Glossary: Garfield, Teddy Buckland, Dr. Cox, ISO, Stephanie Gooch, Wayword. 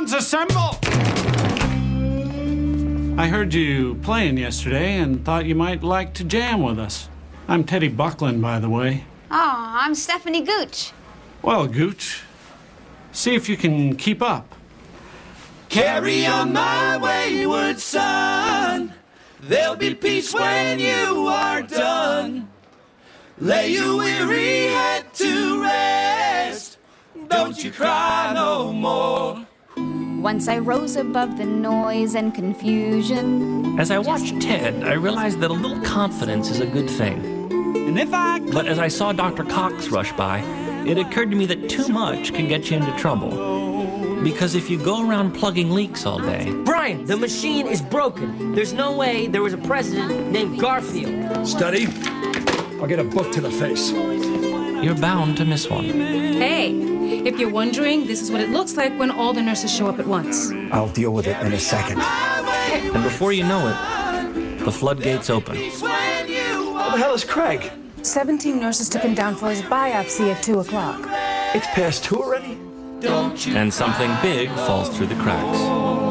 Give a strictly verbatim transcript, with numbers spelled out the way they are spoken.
Clowns assemble! I heard you playing yesterday and thought you might like to jam with us. I'm Teddy Buckland, by the way. Oh, I'm Stephanie Gooch. Well, Gooch, see if you can keep up. Carry on my wayward son. There'll be peace when you are done. Lay your weary head to rest. Don't you cry no more. Once I rose above the noise and confusion. As I watched Ted, I realized that a little confidence is a good thing. And if I... But as I saw Doctor Cox rush by, it occurred to me that too much can get you into trouble. Because if you go around plugging leaks all day... Brian, the machine is broken. There's no way there was a president named Garfield. Study. I'll get a book to the face. You're bound to miss one. Hey, if you're wondering, this is what it looks like when all the nurses show up at once. I'll deal with it in a second. And before you know it, the floodgates open. What the hell is Craig? seventeen nurses took him down for his biopsy at two o'clock. It's past two already? And something big falls through the cracks.